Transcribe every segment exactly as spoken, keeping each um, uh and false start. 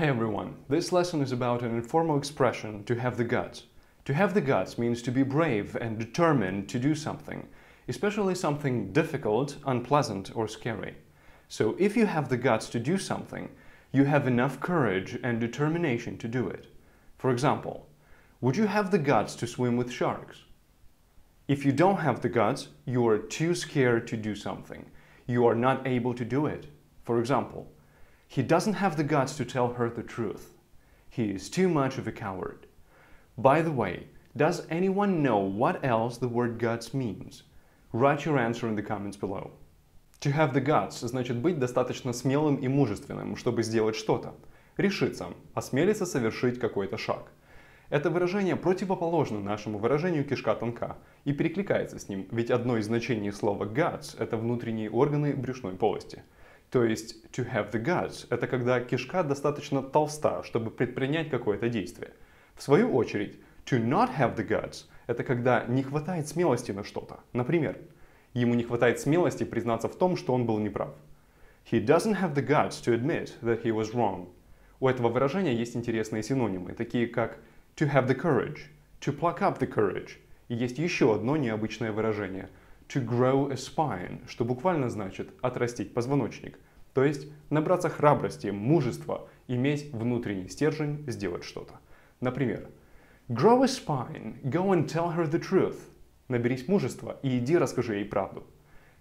Hey everyone, this lesson is about an informal expression, to have the guts. To have the guts means to be brave and determined to do something, especially something difficult, unpleasant or scary. So if you have the guts to do something, you have enough courage and determination to do it. For example, would you have the guts to swim with sharks? If you don't have the guts, you are too scared to do something. You are not able to do it. For example, he doesn't have the guts to tell her the truth. He is too much of a coward. By the way, does anyone know what else the word guts means? Write your answer in the comments below. To have the guts значит быть достаточно смелым и мужественным, чтобы сделать что-то. Решиться, осмелиться совершить какой-то шаг. Это выражение противоположно нашему выражению «кишка тонка» и перекликается с ним, ведь одно из значений слова «guts» — это внутренние органы брюшной полости. То есть to have the guts – это когда кишка достаточно толста, чтобы предпринять какое-то действие. В свою очередь, to not have the guts – это когда не хватает смелости на что-то. Например, ему не хватает смелости признаться в том, что он был неправ. He doesn't have the guts to admit that he was wrong. У этого выражения есть интересные синонимы, такие как to have the courage, to pluck up the courage. И есть еще одно необычное выражение – to grow a spine, что буквально значит отрастить позвоночник, то есть набраться храбрости, мужества, иметь внутренний стержень, сделать что-то. Например, grow a spine, go and tell her the truth. Наберись мужества и иди расскажи ей правду.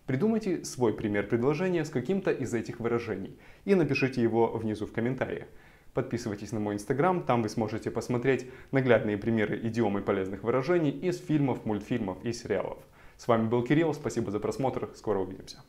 Придумайте свой пример предложения с каким-то из этих выражений и напишите его внизу в комментариях. Подписывайтесь на мой инстаграм, там вы сможете посмотреть наглядные примеры идиом и полезных выражений из фильмов, мультфильмов и сериалов. С вами был Кирилл, спасибо за просмотр, скоро увидимся.